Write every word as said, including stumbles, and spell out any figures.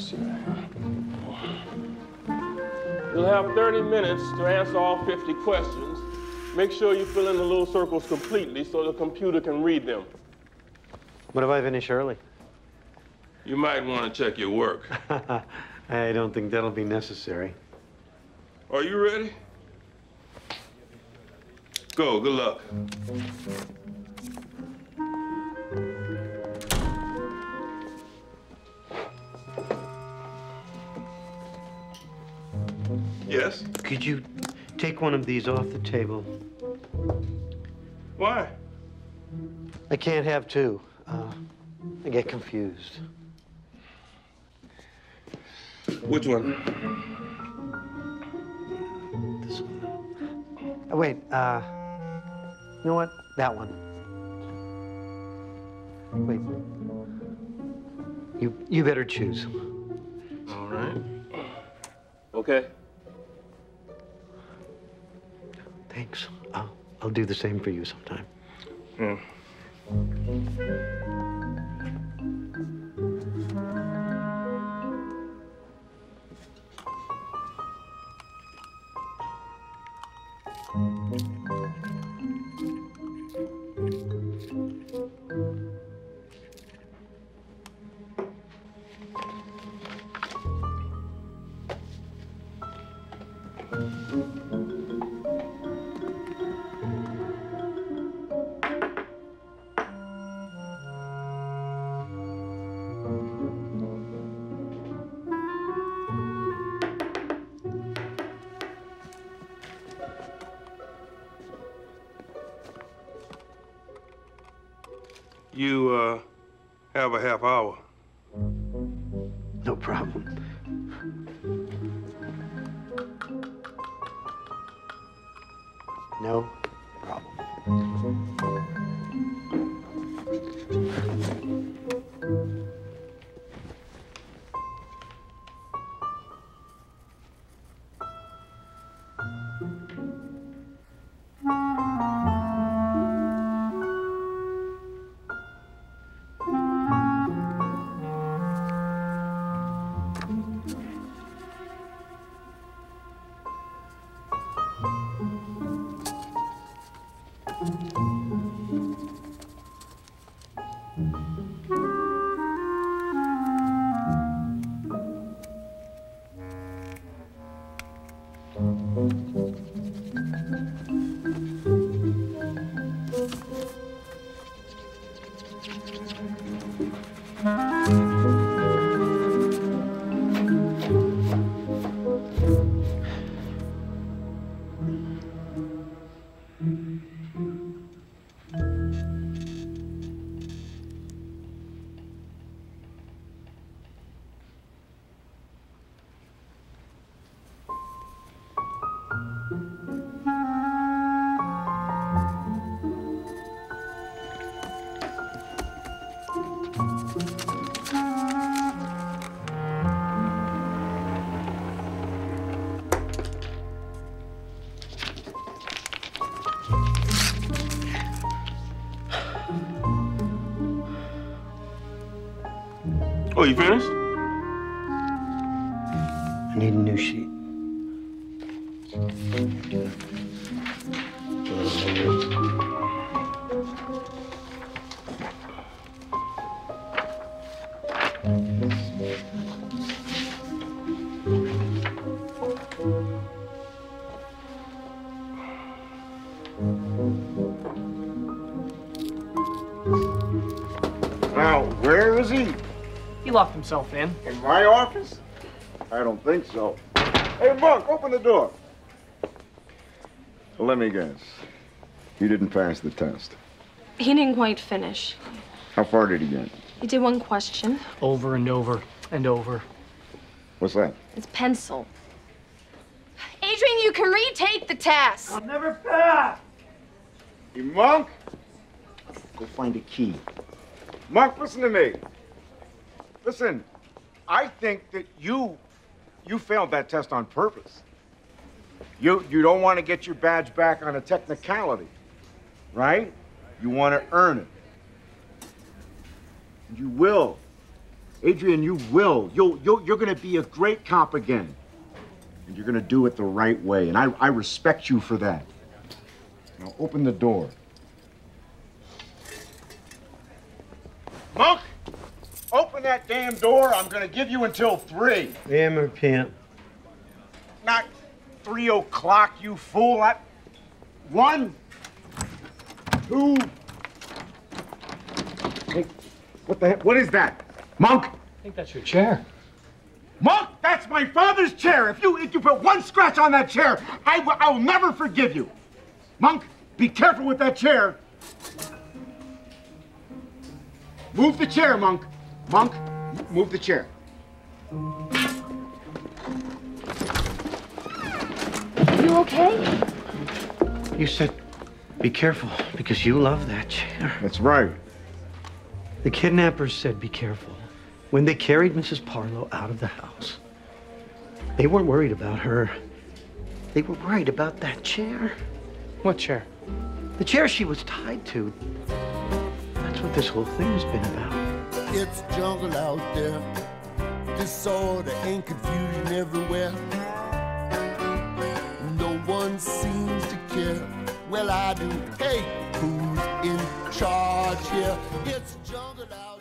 see that, huh? You'll have thirty minutes to answer all fifty questions. Make sure you fill in the little circles completely so the computer can read them. What if I finish early? You might want to check your work. I don't think that'll be necessary. Are you ready? Go, good luck. Yes? Could you take one of these off the table? Why? I can't have two. Uh, I get confused. Which one? This one. Oh, wait, uh, you know what? That one. Wait. You, you better choose. All right. Okay. Thanks. I'll, I'll do the same for you sometime. Yeah. You, uh, have a half hour. No problem. No problem. Oh, you finished? I need a new sheet. Now, where is he? He locked himself in. In my office? I don't think so. Hey, Monk, open the door. Let me guess. You didn't pass the test. He didn't quite finish. How far did he get? He did one question. Over and over and over. What's that? It's pencil. Adrian, you can retake the test. I'll never pass. You Monk? Go find a key. Monk, listen to me. Listen, I think that you, you failed that test on purpose. You, you don't want to get your badge back on a technicality, right? You want to earn it. You will. Adrian, you will. You'll, you'll, you're going to be a great cop again. And you're going to do it the right way. And I, I respect you for that. Now, open the door. Monk, open that damn door. I'm going to give you until three. Damn it, Pim. Not three o'clock, you fool. I... One, two. Hey, what the heck? What is that? Monk! I think that's your chair. Monk, that's my father's chair. If you if you put one scratch on that chair, I will I will never forgive you. Monk, be careful with that chair. Move the chair, Monk. Monk, move the chair. You okay? You said, be careful, because you love that chair. That's right. The kidnappers said, be careful. When they carried Missus Parlo out of the house, they weren't worried about her. They were worried about that chair. What chair? The chair she was tied to. That's what this whole thing has been about. It's jungle out there. Disorder and confusion everywhere. No one seems to care. Well, I do. Hey, who's in charge here? It's jungle out there.